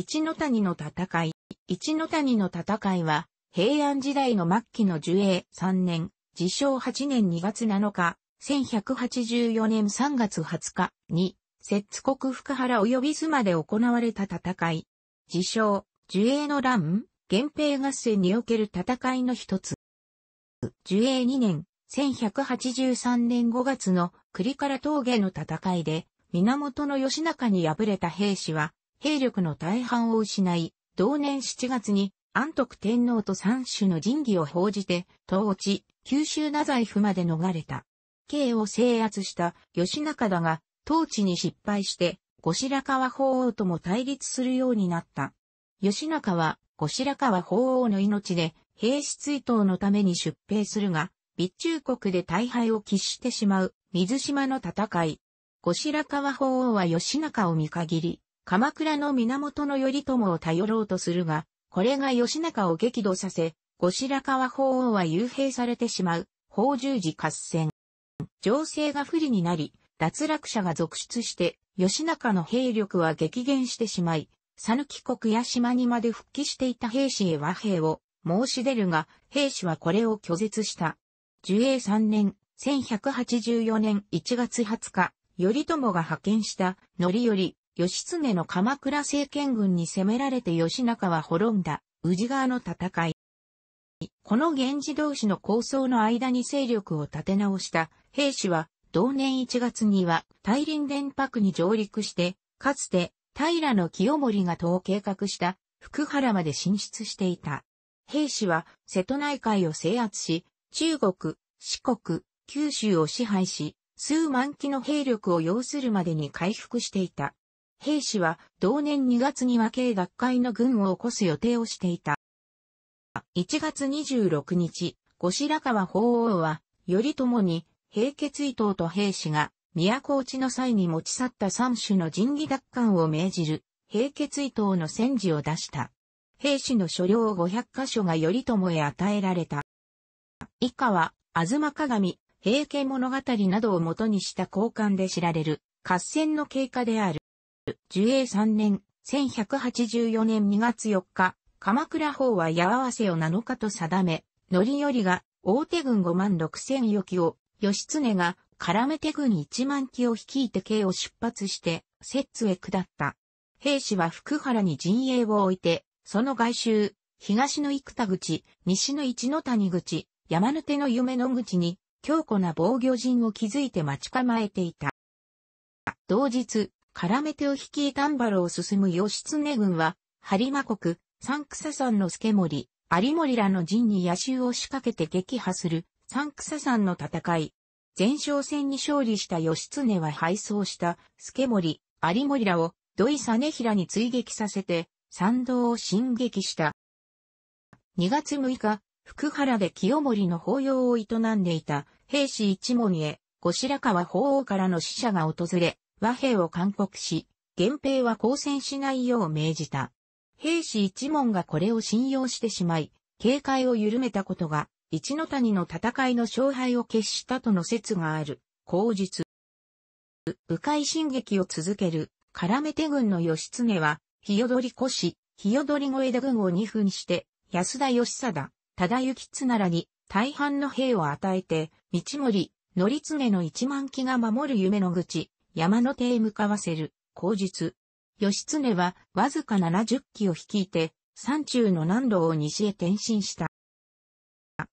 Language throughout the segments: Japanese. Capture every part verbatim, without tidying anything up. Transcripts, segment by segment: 一ノ谷の戦い。一ノ谷の戦いは、平安時代の末期の寿永さんねん、治承はちねんにがつなのか、せんひゃくはちじゅうよねんさんがつはつかに、摂津国深原及び須磨で行われた戦い。治承、寿永の乱、源平合戦における戦いの一つ。寿永にねん、せんひゃくはちじゅうさんねんごがつの倶利伽羅峠の戦いで、源義仲に敗れた兵士は、兵力の大半を失い、同年しちがつに安徳天皇と三種の神器を報じて、東落、九州太宰府まで逃れた。京を制圧した義仲だが、統治に失敗して、後白河法皇とも対立するようになった。義仲は、後白河法皇の命で、平氏追討のために出兵するが、備中国で大敗を喫してしまう、水島の戦い。後白河法皇は義仲を見限り、鎌倉の源頼朝を頼ろうとするが、これが義仲を激怒させ、後白河法皇は幽閉されてしまう、法十字合戦。情勢が不利になり、脱落者が続出して、義仲の兵力は激減してしまい、讃岐国屋島にまで復帰していた兵士へ和平を申し出るが、兵士はこれを拒絶した。寿永さんねん、せんひゃくはちじゅうよねんいちがつはつか、頼朝が派遣した範頼、義経の鎌倉政権軍に攻められて義仲は滅んだ、宇治川の戦い。この源氏同士の抗争の間に勢力を立て直した兵士は、同年いちがつには大輪田泊に上陸して、かつて平清盛が統計画した福原まで進出していた。兵士は瀬戸内海を制圧し、中国、四国、九州を支配し、数万機の兵力を要するまでに回復していた。兵士は同年にがつには京奪回の軍を起こす予定をしていた。いちがつにじゅうろくにち、後白河法皇は頼朝に平家追討と兵士が都落ちの際に持ち去った三種の神器奪還を命じる平家追討の宣示を出した。兵士の所領ごひゃくかしょが頼朝へ与えられた。以下は、吾妻鏡、平家物語などを元にした交換で知られる合戦の経過である。寿永さんねん、せんひゃくはちじゅうよねんにがつよっか、鎌倉法は矢合わせをなのかと定め、範頼が大手軍ごまんろくせん余騎を、義経が絡め手軍いちまんきを率いて京を出発して、摂津へ下った。兵士は福原に陣営を置いて、その外周、東の生田口、西の一ノ谷口、山の手の夢の口に、強固な防御陣を築いて待ち構えていた。同日、絡め手を率い丹原を進む義経軍は、播磨国、三草山の助盛、有森らの陣に夜襲を仕掛けて撃破する、三草山の戦い。前哨戦に勝利した義経は敗走した、助盛、有森らを、土井実平に追撃させて、参道を進撃した。にがつむいか、福原で清盛の法要を営んでいた兵士一門へ、後白河法皇からの使者が訪れ、和平を勧告し、源平は交戦しないよう命じた。兵士一門がこれを信用してしまい、警戒を緩めたことが、一ノ谷の戦いの勝敗を決したとの説がある。後日、迂回進撃を続ける、絡め手軍の義経は、日よどり越し、日よどり越えで軍を二分して、安田義貞、忠行綱らに大半の兵を与えて、道盛、範経の一万騎が守る夢の口、山の手へ向かわせる。後日、義経はわずかななじゅっきを率いて、山中の南路を西へ転進した。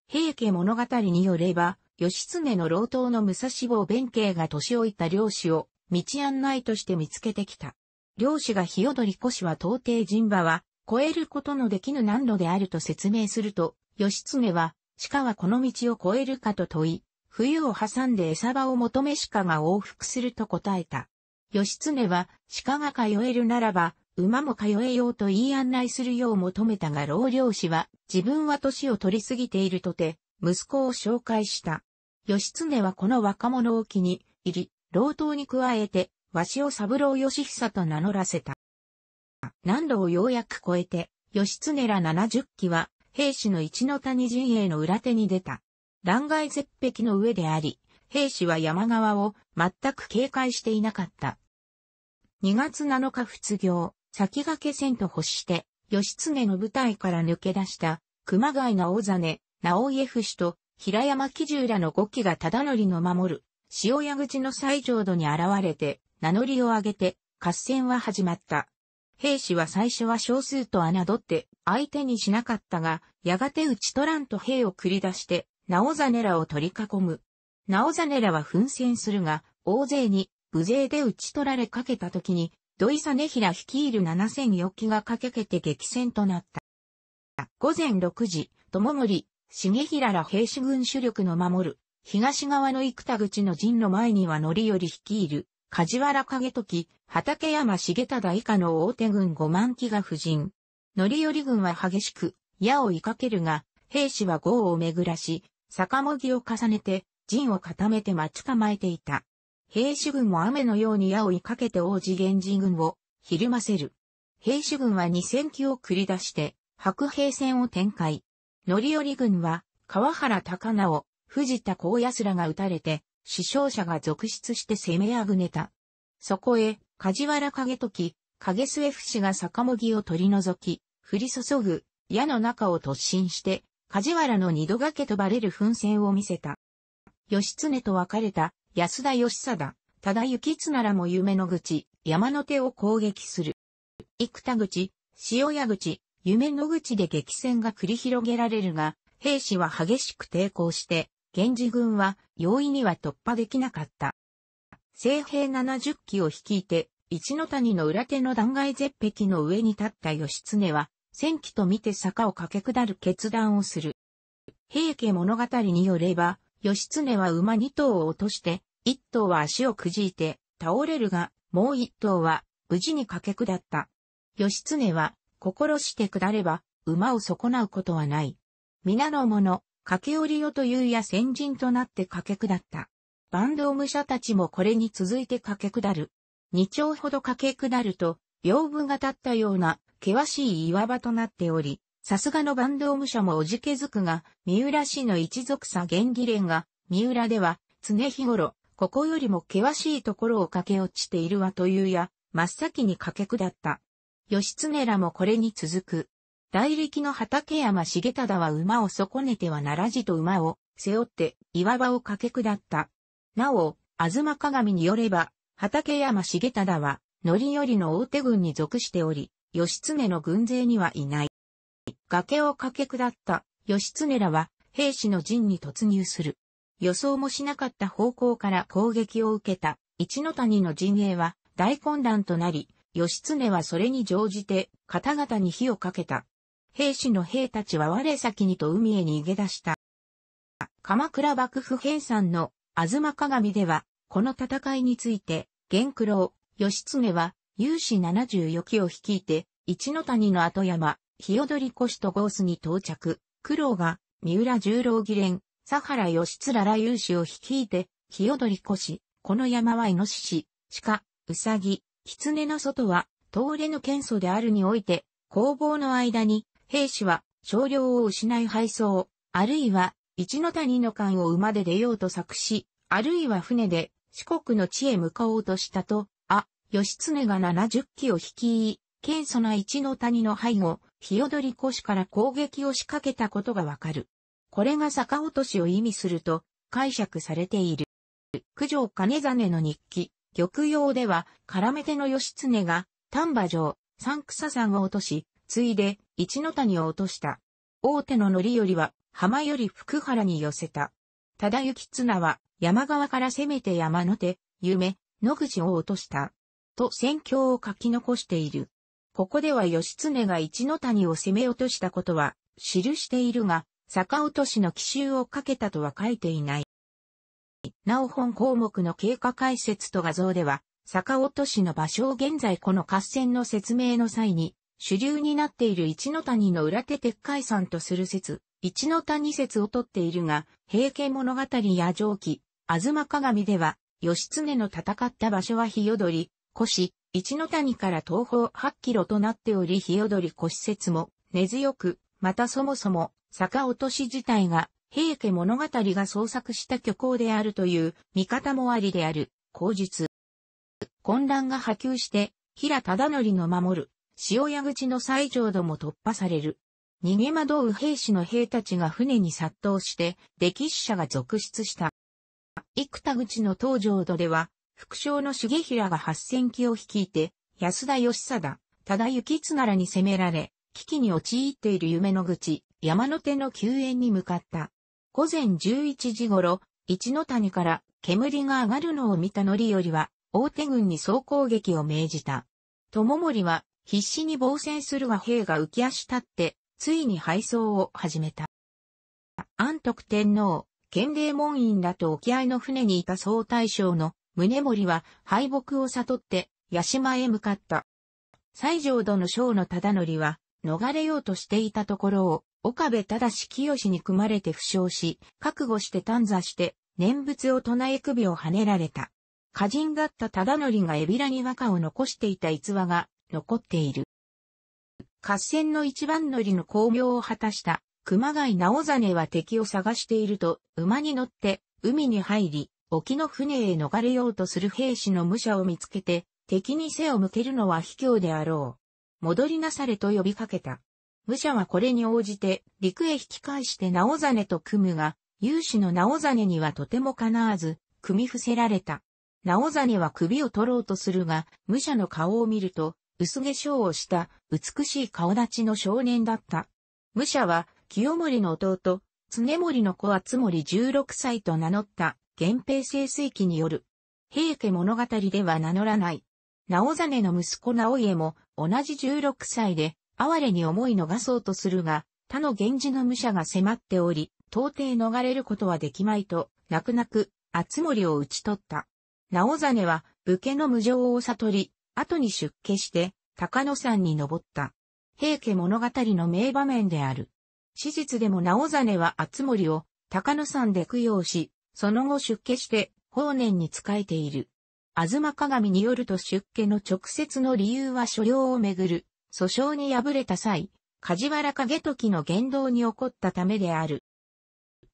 平家物語によれば、義経の老頭の武蔵坊弁慶が年老いた領主を道案内として見つけてきた。領主が日よどり越しは到底人馬は越えることのできぬ難路であると説明すると、義経は、鹿はこの道を越えるかと問い、冬を挟んで餌場を求め鹿が往復すると答えた。義経は、鹿が通えるならば、馬も通えようと言い案内するよう求めたが老領主は、自分は年を取りすぎているとて、息子を紹介した。義経はこの若者を気に入り、老頭に加えて、鷲尾三郎義久と名乗らせた。難路をようやく越えて、義経らななじゅっきは、兵士の一ノ谷陣営の裏手に出た。断崖絶壁の上であり、兵士は山側を全く警戒していなかった。にがつなのか卒業、先駆け戦と欲して、義経の部隊から抜け出した、熊谷直実、直家府主と、平山喜重らの五騎が忠則の守る、塩屋口の最上度に現れて、名乗りを上げて、合戦は始まった。兵士は最初は少数と侮って、相手にしなかったが、やがて打ち取らんと兵を繰り出して、直実らを取り囲む。直実らは奮戦するが、大勢に、無勢で打ち取られかけた時に、土井実平率いるななせんよんきが駆けけて激戦となった。午前ろくじ、友盛、重衡ら兵士軍主力の守る、東側の生田口の陣の前には範頼率いる、梶原景時、畠山重忠以下の大手軍ごまんきが布陣。範頼軍は激しく、矢を追いかけるが、兵士は業を巡らし、逆もぎを重ねて、陣を固めて待ち構えていた。兵士軍も雨のように矢を追いかけて応じ源氏軍をひるませる。兵士軍はにせんきを繰り出して、白兵戦を展開。範頼軍は、川原高直、藤田光安らが撃たれて、死傷者が続出して攻めあぐねた。そこへ、梶原景時、影末伏しが逆もぎを取り除き、降り注ぐ、矢の中を突進して、梶原の二度掛けとばれる奮戦を見せた。義経と別れた、安田義貞、多田行綱らも夢の口、山の手を攻撃する。生田口、塩屋口、夢の口で激戦が繰り広げられるが、兵士は激しく抵抗して、源氏軍は容易には突破できなかった。精兵ななじゅっきを率いて、一の谷の裏手の断崖絶壁の上に立った義経は、戦機と見て坂を駆け下る決断をする。平家物語によれば、義経は馬に頭を落として、一頭は足をくじいて倒れるが、もう一頭は無事に駆け下った。義経は心して下れば馬を損なうことはない。皆の者、駆け下りよというや先陣となって駆け下った。坂東武者たちもこれに続いて駆け下る。二丁ほど駆け下ると、屏風が立ったような険しい岩場となっており、さすがの坂東武者もおじけづくが、三浦氏の一族左源義連が、三浦では、常日頃、ここよりも険しいところを駆け落ちているわというや、真っ先に駆け下った。義経らもこれに続く。代力の畠山重忠は馬を損ねてはならじと馬を背負って岩場を駆け下った。なお、吾妻鏡によれば、畠山重忠は、範頼の大手軍に属しており、義経の軍勢にはいない。崖を駆け下った義経らは兵士の陣に突入する。予想もしなかった方向から攻撃を受けた一の谷の陣営は大混乱となり、義経はそれに乗じて方々に火をかけた。兵士の兵たちは我先にと海へ逃げ出した。鎌倉幕府編纂の吾妻鏡では、この戦いについて、源九郎、義経は勇士ななじゅうよんきを率いて、一の谷の後山、日踊り越と郷須に到着、九郎が、三浦十郎義連、佐原義貫ら勇士を率いて、日踊り越、この山はイノシシ、鹿、ウサギ、狐の外は、東れぬ県祖であるにおいて、攻防の間に、兵士は、少量を失い敗走、あるいは、一の谷の間を馬で出ようと策し、あるいは船で、四国の地へ向かおうとしたと、あ、義経がななじゅっきを率い、県祖な一の谷の背後、日踊り越から攻撃を仕掛けたことがわかる。これが逆落としを意味すると解釈されている。九条兼実の日記、玉葉では、絡め手の義経が、丹波城、三草山を落とし、ついで、一の谷を落とした。大手の範頼は、浜より福原に寄せた。多田行綱は、山側から攻めて山の手、夢、野口を落とした。と戦況を書き残している。ここでは義経が一の谷を攻め落としたことは記しているが、逆落としの奇襲をかけたとは書いていない。なお本項目の経過解説と画像では、逆落としの場所を現在この合戦の説明の際に、主流になっている一の谷の裏手鉄拐山とする説、一の谷説をとっているが、平家物語や上記、吾妻鏡では、義経の戦った場所は日踊り、越、一の谷から東方はちキロとなっており、日踊り越説も根強く、またそもそも逆落とし自体が平家物語が創作した虚構であるという見方もありである、口述。混乱が波及して、平忠則の守る塩屋口の西条戸も突破される。逃げ惑う兵士の兵たちが船に殺到して、溺死者が続出した。生田口の東条戸では、副将の重衡がはっせんきを率いて、安田義貞、忠行綱らに攻められ、危機に陥っている夢の口、山の手の救援に向かった。午前じゅういちじ頃、一の谷から煙が上がるのを見た範頼は、大手軍に総攻撃を命じた。知盛は、必死に防戦するが兵が浮き足立って、ついに敗走を始めた。安徳天皇、建礼門院らと沖合の船にいた総大将の宗盛は敗北を悟って屋島へ向かった。西条戸の将の忠範は逃れようとしていたところを岡部正清に組まれて負傷し、覚悟して短座して念仏を唱え首をはねられた。歌人だった忠範が海老名に和歌を残していた逸話が残っている。合戦の一番乗りの功名を果たした熊谷直実は敵を探していると馬に乗って海に入り沖の船へ逃れようとする兵士の武者を見つけて敵に背を向けるのは卑怯であろう。戻りなされと呼びかけた。武者はこれに応じて陸へ引き返して直実と組むが勇士の直実にはとてもかなわず組み伏せられた。直実は首を取ろうとするが武者の顔を見ると薄化粧をした美しい顔立ちの少年だった。武者は清盛の弟、常盛の子敦盛じゅうろくさいと名乗った源平盛衰期による。平家物語では名乗らない。直実の息子直家も同じじゅうろくさいで哀れに思い逃そうとするが、他の源氏の武者が迫っており、到底逃れることはできまいと、泣く泣く敦盛を討ち取った。直実は武家の無常を悟り、後に出家して、高野山に登った。平家物語の名場面である。史実でも直実は敦盛を高野山で供養し、その後出家して、法然に仕えている。吾妻鏡によると出家の直接の理由は所領をめぐる、訴訟に敗れた際、梶原景時の言動に起こったためである。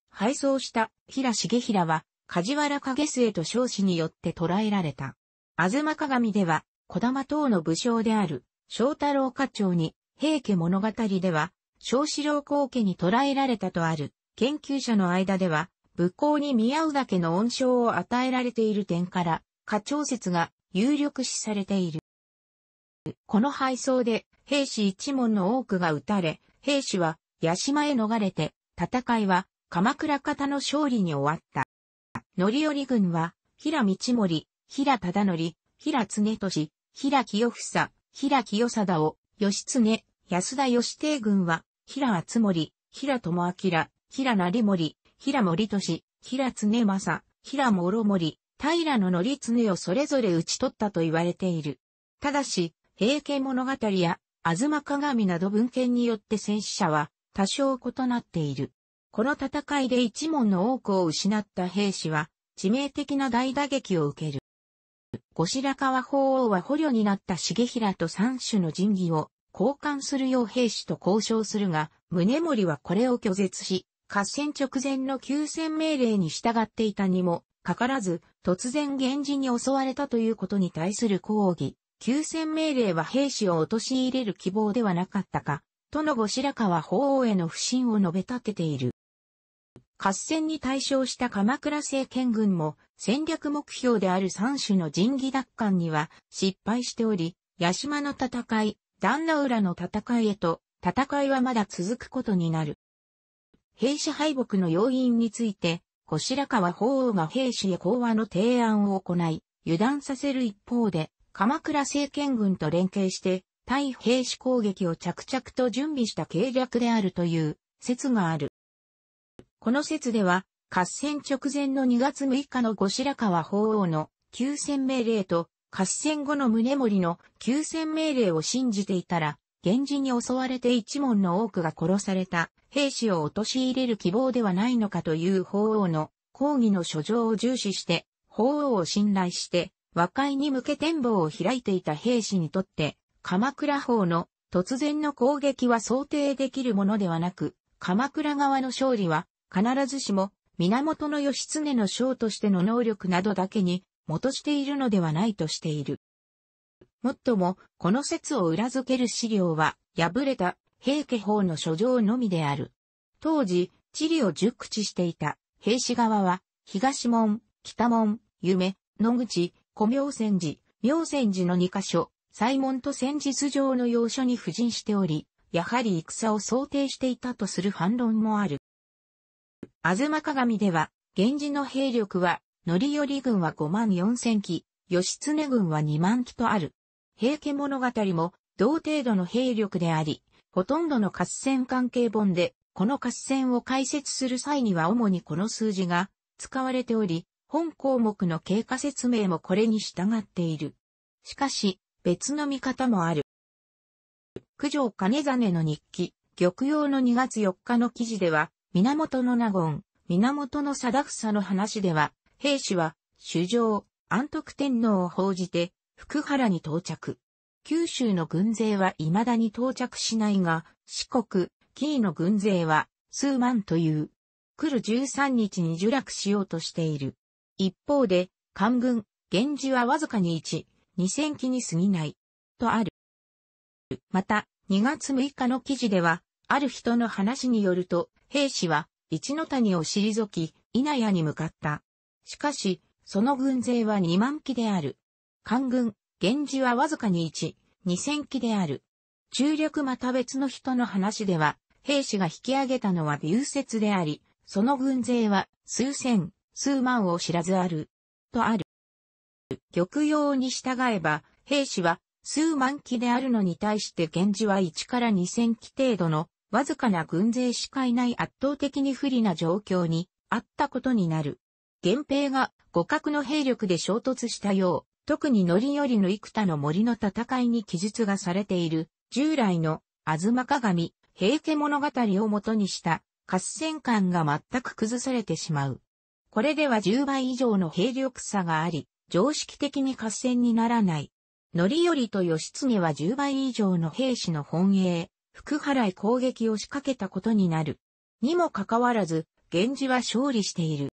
敗走した平重衡は、梶原景末と彰子によって捕らえられた。吾妻鏡では、児玉等の武将である、章太郎家長に、平家物語では、章四郎高家に捕らえられたとある、研究者の間では、武功に見合うだけの恩賞を与えられている点から、家長説が有力視されている。この敗走で、兵士一門の多くが討たれ、兵士は、屋島へ逃れて、戦いは、鎌倉方の勝利に終わった。範頼軍は、平道盛、平忠範、平常俊、平清房、平清貞を、義経、安田義帝軍は、平敦盛、平友明、平成盛、平盛俊、平常政、平諸盛、平の範常をそれぞれ討ち取ったと言われている。ただし、平家物語や、吾妻鏡など文献によって戦死者は、多少異なっている。この戦いで一門の多くを失った兵士は、致命的な大打撃を受ける。後白河法皇は捕虜になった重衡と三種の神器を交換するよう兵士と交渉するが、宗盛はこれを拒絶し、合戦直前の休戦命令に従っていたにもかからず、突然源氏に襲われたということに対する抗議。休戦命令は兵士を陥れる希望ではなかったか、との後白河法皇への不信を述べ立てている。合戦に大勝した鎌倉政権軍も戦略目標である三種の神器奪還には失敗しており、屋島の戦い、壇ノ浦の戦いへと戦いはまだ続くことになる。兵士敗北の要因について、後白河法皇が兵士へ講和の提案を行い、油断させる一方で、鎌倉政権軍と連携して対兵士攻撃を着々と準備した計略であるという説がある。この説では、合戦直前のにがつむいかの後白河法皇の休戦命令と、合戦後の宗盛の休戦命令を信じていたら、源氏に襲われて一門の多くが殺された、兵士を陥れる希望ではないのかという法皇の抗議の書状を重視して、法皇を信頼して、和解に向け展望を開いていた兵士にとって、鎌倉方の突然の攻撃は想定できるものではなく、鎌倉側の勝利は、必ずしも、源義経の将としての能力などだけに、基づいているのではないとしている。もっとも、この説を裏付ける資料は、敗れた、平家方の書状のみである。当時、地理を熟知していた、平氏側は、東門、北門、夢、野口、小妙泉寺、妙泉寺のにカ所、西門と戦術上の要所に布陣しており、やはり戦を想定していたとする反論もある。吾妻鏡では、源氏の兵力は、範頼軍はごまんよんせんき、義経軍はにまんきとある。平家物語も、同程度の兵力であり、ほとんどの合戦関係本で、この合戦を解説する際には主にこの数字が使われており、本項目の経過説明もこれに従っている。しかし、別の見方もある。九条兼実の日記、玉葉のにがつよっかの記事では、源の納言、源の貞房の話では、平氏は、主上、安徳天皇を奉じて、福原に到着。九州の軍勢は未だに到着しないが、四国、紀伊の軍勢は、数万という。来るじゅうさんにちに受落しようとしている。一方で、官軍、源氏はわずかにいち、にせんきに過ぎない、とある。また、にがつむいかの記事では、ある人の話によると、平氏は、一ノ谷を退き、稲谷に向かった。しかし、その軍勢はにまんきである。官軍、源氏はわずかにいち、にせんきである。中略また別の人の話では、平氏が引き上げたのは流説であり、その軍勢は、数千、数万を知らずある、とある。玉葉に従えば、平氏は、数万騎であるのに対して源氏はいちからにせんき程度の、わずかな軍勢しかいない圧倒的に不利な状況にあったことになる。源平が互角の兵力で衝突したよう、特に範頼の幾多の森の戦いに記述がされている、従来の吾妻鏡、平家物語をもとにした合戦観が全く崩されてしまう。これではじゅうばいいじょうの兵力差があり、常識的に合戦にならない。範頼と義経はじゅうばいいじょうの兵士の本営。福原へ攻撃を仕掛けたことになる。にもかかわらず、源氏は勝利している。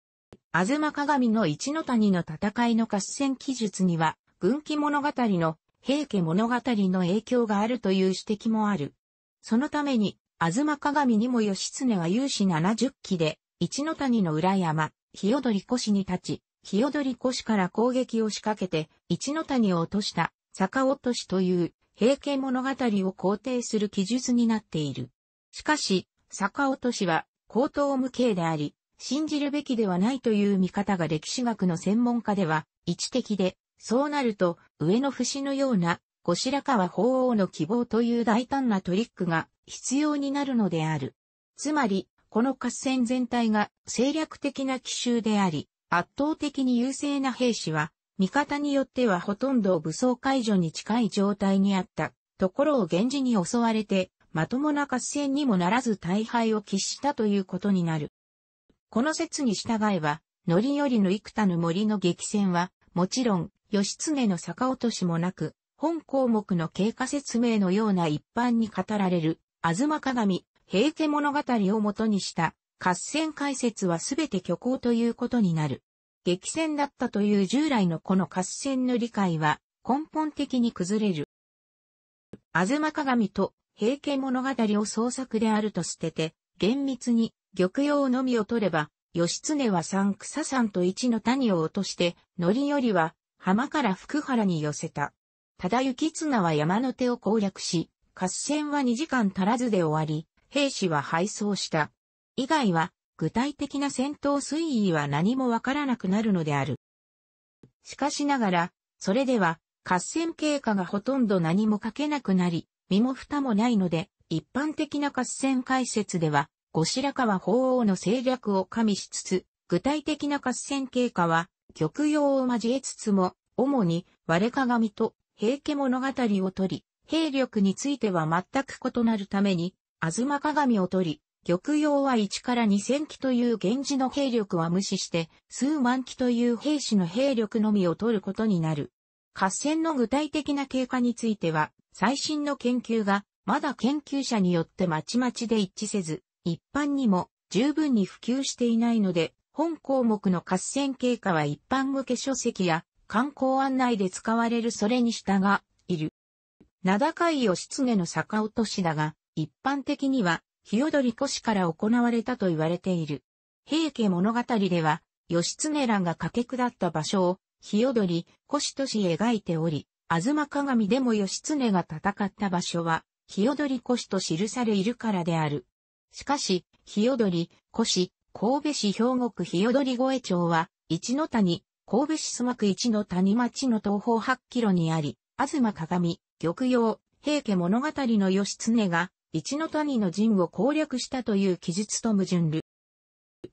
吾妻鏡の一ノ谷の戦いの合戦記述には、軍記物語の平家物語の影響があるという指摘もある。そのために、吾妻鏡にも義経は勇士ななじゅっきで、一ノ谷の裏山、日踊越に立ち、日踊越から攻撃を仕掛けて、一ノ谷を落とした、逆落としという、平家物語を肯定する記述になっている。しかし、逆落としは、荒唐無稽であり、信じるべきではないという見方が歴史学の専門家では、一的で、そうなると、上の節のような、後白河法皇の希望という大胆なトリックが必要になるのである。つまり、この合戦全体が政略的な奇襲であり、圧倒的に優勢な兵士は、見方によってはほとんど武装解除に近い状態にあったところを源氏に襲われてまともな合戦にもならず大敗を喫したということになる。この説に従えば、範頼の幾多の森の激戦はもちろん義経の逆落としもなく、本項目の経過説明のような一般に語られる吾妻鏡、平家物語をもとにした合戦解説はすべて虚構ということになる。激戦だったという従来のこの合戦の理解は根本的に崩れる。吾妻鏡と平家物語を創作であると捨てて、厳密に玉葉のみを取れば、義経は三草山と一の谷を落として、範頼は浜から福原に寄せた。ただ行綱は山の手を攻略し、合戦はにじかん足らずで終わり、兵士は敗走した。以外は、具体的な戦闘推移は何もわからなくなるのである。しかしながら、それでは、合戦経過がほとんど何も書けなくなり、身も蓋もないので、一般的な合戦解説では、後白河法皇の政略を加味しつつ、具体的な合戦経過は、玉葉を交えつつも、主に、割れ鏡と平家物語を取り、兵力については全く異なるために、吾妻鏡を取り、玉葉はいちからにせんきという源氏の兵力は無視して、数万騎という兵士の兵力のみを取ることになる。合戦の具体的な経過については、最新の研究が、まだ研究者によってまちまちで一致せず、一般にも十分に普及していないので、本項目の合戦経過は一般向け書籍や、観光案内で使われるそれに従いる。名高い義経の逆落としだが、一般的には、鵯越から行われたと言われている。平家物語では、義経らが駆け下った場所を、鵯越とし描いており、吾妻鏡でも義経が戦った場所は、鵯越と記されいるからである。しかし、鵯越、神戸市兵庫区鵯越町は、一の谷、神戸市須磨区一の谷町の東方はちキロにあり、吾妻鏡、玉葉、平家物語の義経が、一の谷の陣を攻略したという記述と矛盾る。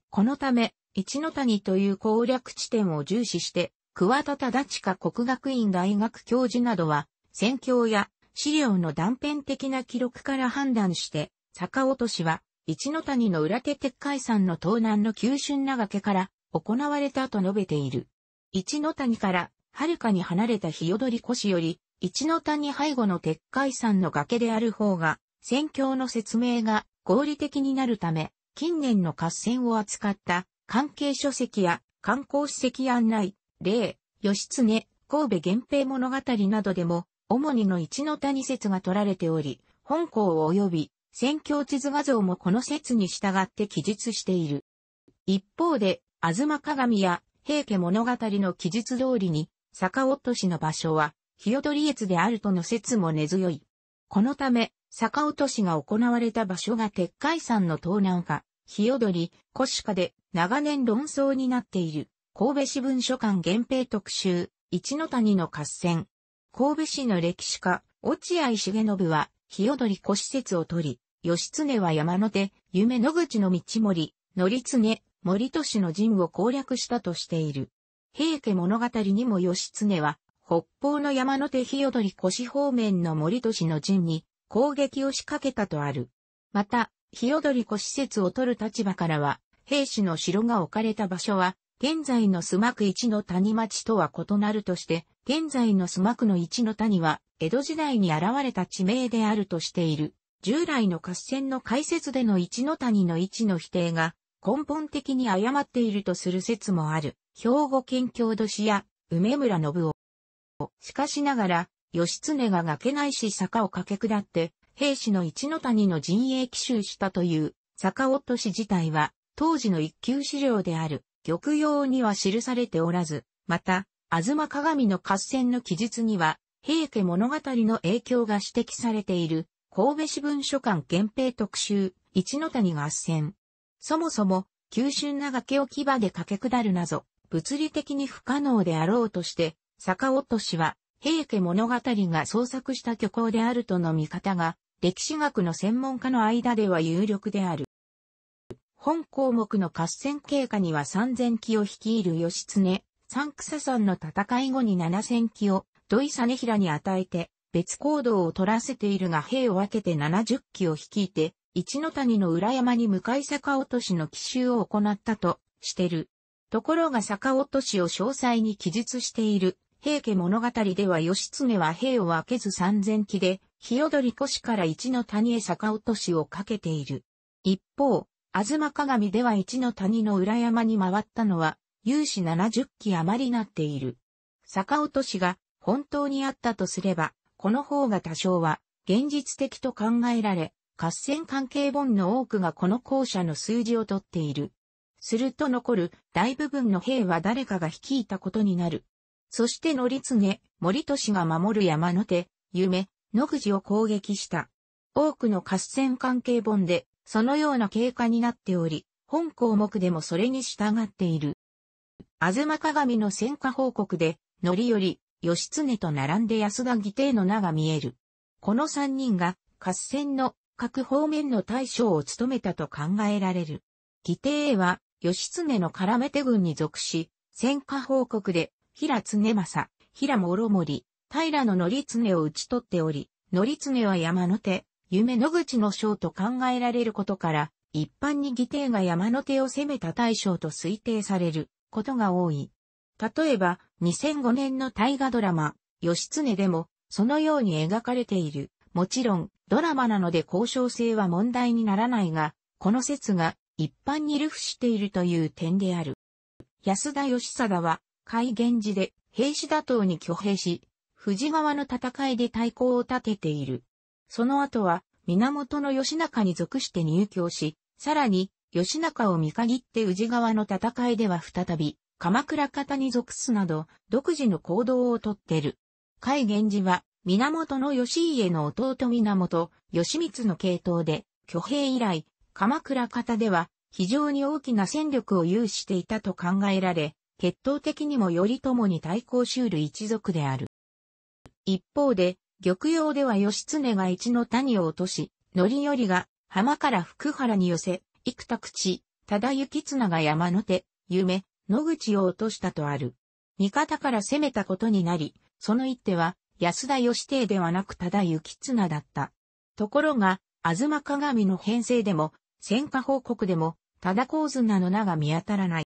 このため、一の谷という攻略地点を重視して、桑田忠親国学院大学教授などは、戦況や資料の断片的な記録から判断して、逆落としは、一の谷の裏手鉄海山の東南の急峻な崖から行われたと述べている。一の谷から遥かに離れた鵯越より、一の谷背後の鉄海山の崖である方が、戦況の説明が合理的になるため、近年の合戦を扱った関係書籍や観光史跡案内、例、義経、神戸源平物語などでも、主にの一の谷説が取られており、本項及び戦況地図画像もこの説に従って記述している。一方で、吾妻鏡や平家物語の記述通りに、逆落としの場所は、鵯越であるとの説も根強い。このため、逆落としが行われた場所が鉄海山の東南か、鵯越かで長年論争になっている。神戸市文書館源平特集、一の谷の合戦。神戸市の歴史家、落合重信は、鵯越説を取り、義経は山手、夢野口の道盛、範経、盛俊の陣を攻略したとしている。平家物語にも義経は、北方の山手鵯越方面の盛俊の陣に攻撃を仕掛けたとある。また、鵯越説を取る立場からは、平氏の城が置かれた場所は、現在の須磨区一の谷町とは異なるとして、現在の須磨区の一の谷は、江戸時代に現れた地名であるとしている。従来の合戦の解説での一の谷の位置の否定が、根本的に誤っているとする説もある。兵庫県郷土史や、梅村信夫。しかしながら、義経が崖ないし坂を駆け下って、平氏の一の谷の陣営奇襲したという、逆落とし自体は、当時の一級資料である。玉葉には記されておらず、また、吾妻鏡の合戦の記述には、平家物語の影響が指摘されている、神戸市文書館源平特集、一の谷合戦。そもそも、急峻な崖を牙で駆け下るなど、物理的に不可能であろうとして、逆落としは、平家物語が創作した虚構であるとの見方が、歴史学の専門家の間では有力である。本項目の合戦経過にはさんぜんきを率いる義経、三草山の戦い後にななせんきを土井実平に与えて別行動を取らせているが兵を分けてななじゅっきを率いて一の谷の裏山に向かい逆落としの奇襲を行ったとしてる。ところが逆落としを詳細に記述している平家物語では義経は兵を分けずさんぜんきで鵯越から一の谷へ逆落としをかけている。一方、吾妻鏡では一の谷の裏山に回ったのは、有志ななじゅっき余りなっている。逆落としが本当にあったとすれば、この方が多少は現実的と考えられ、合戦関係本の多くがこの後者の数字を取っている。すると残る大部分の兵は誰かが率いたことになる。そして範経、盛俊が守る山の手、夢、野口を攻撃した。多くの合戦関係本で、そのような経過になっており、本項目でもそれに従っている。吾妻鏡の戦果報告で、範頼、義経と並んで安田義帝の名が見える。この三人が合戦の各方面の大将を務めたと考えられる。義帝は義経の絡め手軍に属し、戦果報告で平経政、平諸盛、平の範経を討ち取っており、範経は山の手。夢野口の将と考えられることから、一般に義帝が山の手を攻めた大将と推定されることが多い。例えば、にせんごねんの大河ドラマ、義経でも、そのように描かれている。もちろん、ドラマなので交渉性は問題にならないが、この説が一般に流布しているという点である。安田義貞は、開元寺で、平氏打倒に挙兵し、富士川の戦いで大功を立てている。その後は、源義仲に属して入京し、さらに、義仲を見限って宇治川の戦いでは再び、鎌倉方に属すなど、独自の行動をとってる。甲斐源氏は、源義家の弟源義満の系統で、挙兵以来、鎌倉方では、非常に大きな戦力を有していたと考えられ、血統的にも頼朝に対抗しうる一族である。一方で、玉葉では義経が一の谷を落とし、範頼が浜から福原に寄せ、幾多口、忠行綱が山の手、夢、野口を落としたとある。味方から攻めたことになり、その一手は安田義定ではなく忠行綱だった。ところが、吾妻鏡の編成でも、戦果報告でも、忠綱の名が見当たらない。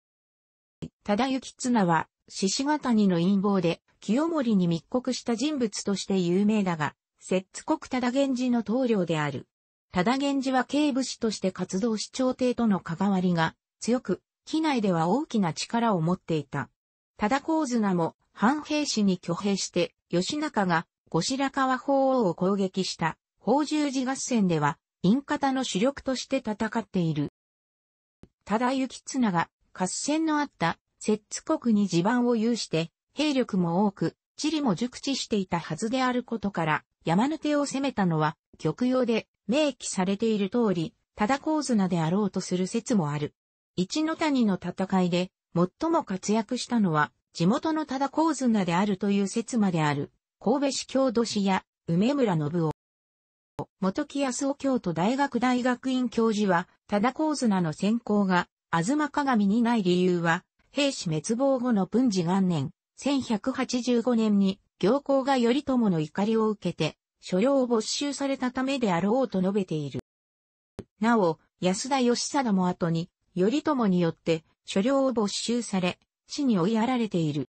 忠行綱は、獅子ヶ谷の陰謀で、清盛に密告した人物として有名だが、摂津国忠源氏の棟梁である。忠源氏は警部使として活動し朝廷との関わりが強く、畿内では大きな力を持っていた。忠綱も反平氏に挙兵して、義仲が後白河法皇を攻撃した法十字合戦では、院方の主力として戦っている。忠行綱が合戦のあった摂津国に地盤を有して、兵力も多く、地理も熟知していたはずであることから、山の手を攻めたのは、玉葉で明記されている通り、忠綱であろうとする説もある。一の谷の戦いで、最も活躍したのは、地元の忠綱であるという説まである、神戸市郷土史や、梅村信夫。本木康夫京都大学大学院教授は、忠綱の選考が、吾妻鏡にない理由は、平氏滅亡後の文治元年。せんひゃくはちじゅうごねんに行幸が頼朝の怒りを受けて、所領を没収されたためであろうと述べている。なお、安田義貞も後に、頼朝によって、所領を没収され、死に追いやられている。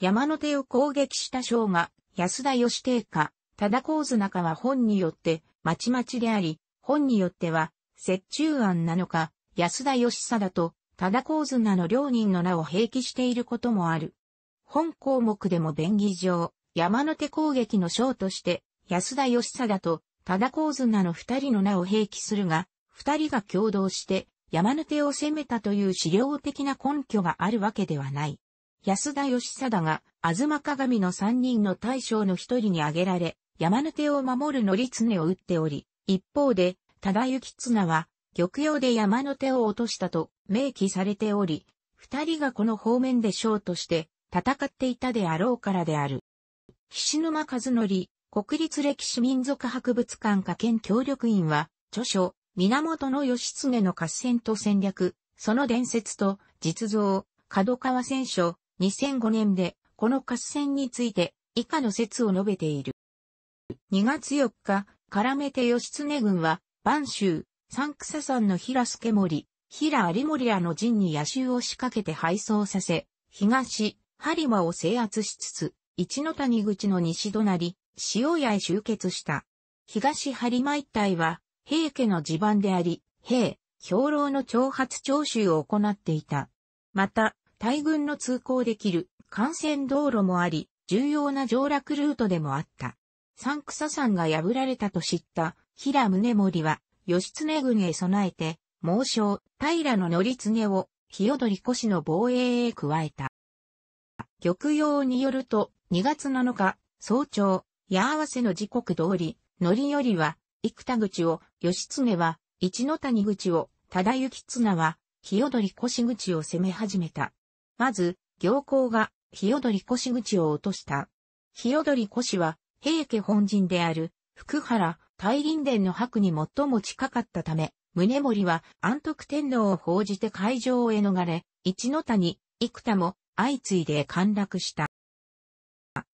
山の手を攻撃した将が、安田義定か、忠綱かは本によって、まちまちであり、本によっては、折衷案なのか、安田義貞と、忠綱の両人の名を併記していることもある。本項目でも便宜上、山の手攻撃の将として、安田義貞と忠綱の二人の名を併記するが、二人が共同して山の手を攻めたという史料的な根拠があるわけではない。安田義貞が、吾妻鏡の三人の大将の一人に挙げられ、山の手を守る範経を討っており、一方で、忠行綱は、玉葉で山の手を落としたと明記されており、二人がこの方面で将として、戦っていたであろうからである。菱沼和則、国立歴史民俗博物館科研協力員は、著書、源義経の合戦と戦略、その伝説と実像、角川選書、にせんごねんで、この合戦について、以下の説を述べている。にがつよっか、からめ手義経軍は、播州、三草山の平助盛、平有盛らの陣に夜襲を仕掛けて敗走させ、東、播磨を制圧しつつ、一の谷口の西隣、塩屋へ集結した。東播磨一帯は、平家の地盤であり、平、兵糧の徴発徴収を行っていた。また、大軍の通行できる幹線道路もあり、重要な上洛ルートでもあった。三草山が破られたと知った、平宗盛は、義経軍へ備えて、猛将、平の範経を、鵯越の防衛へ加えた。玉葉によると、にがつなのか、早朝、矢合わせの時刻通り、範頼は、幾多口を、義経は、一の谷口を、忠行綱は、鵯越口を攻め始めた。まず、行幸が、鵯越口を落とした。鵯越は、平家本陣である、福原、大輪殿の伯に最も近かったため、宗盛は、安徳天皇を奉じて海上へ逃れ、一の谷、幾多も、相次いで陥落した。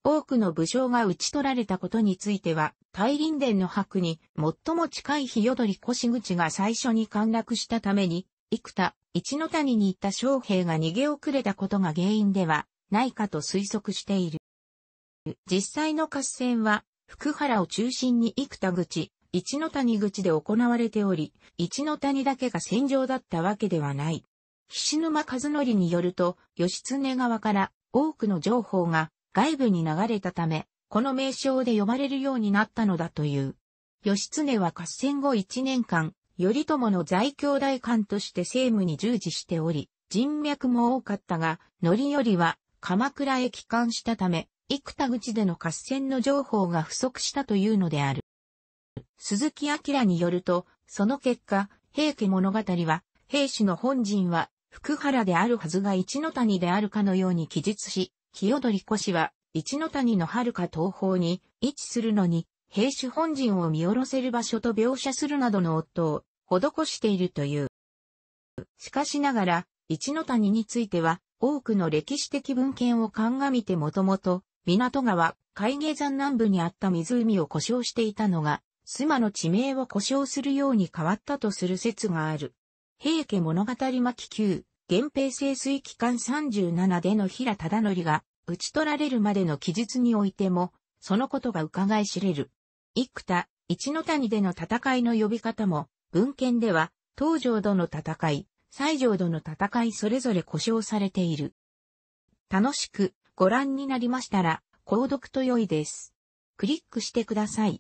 多くの武将が討ち取られたことについては、大輪殿の伯に最も近い鵯越口が最初に陥落したために、幾多、一の谷に行った将兵が逃げ遅れたことが原因ではないかと推測している。実際の合戦は、福原を中心に幾多口、一の谷口で行われており、一の谷だけが戦場だったわけではない。菱沼和則によると、義経側から多くの情報が外部に流れたため、この名称で呼ばれるようになったのだという。義経は合戦後いちねんかん、頼朝の在京大官として政務に従事しており、人脈も多かったが、範頼は鎌倉へ帰還したため、生田口での合戦の情報が不足したというのである。鈴木顕によると、その結果、平家物語は、平氏の本陣は、福原であるはずが一ノ谷であるかのように記述し、清取古史は、一ノ谷の遥か東方に位置するのに、平氏本陣を見下ろせる場所と描写するなどの夫を施しているという。しかしながら、一ノ谷については、多くの歴史的文献を鑑みてもともと、湊川、海下山南部にあった湖を呼称していたのが、妻の地名を呼称するように変わったとする説がある。平家物語巻ききゅう、源平盛衰期間さんじゅうななでの平忠則が、討ち取られるまでの記述においても、そのことが伺い知れる。生田、一ノ谷での戦いの呼び方も、文献では、東条との戦い、西条との戦いそれぞれ呼称されている。楽しくご覧になりましたら、購読と良いです。クリックしてください。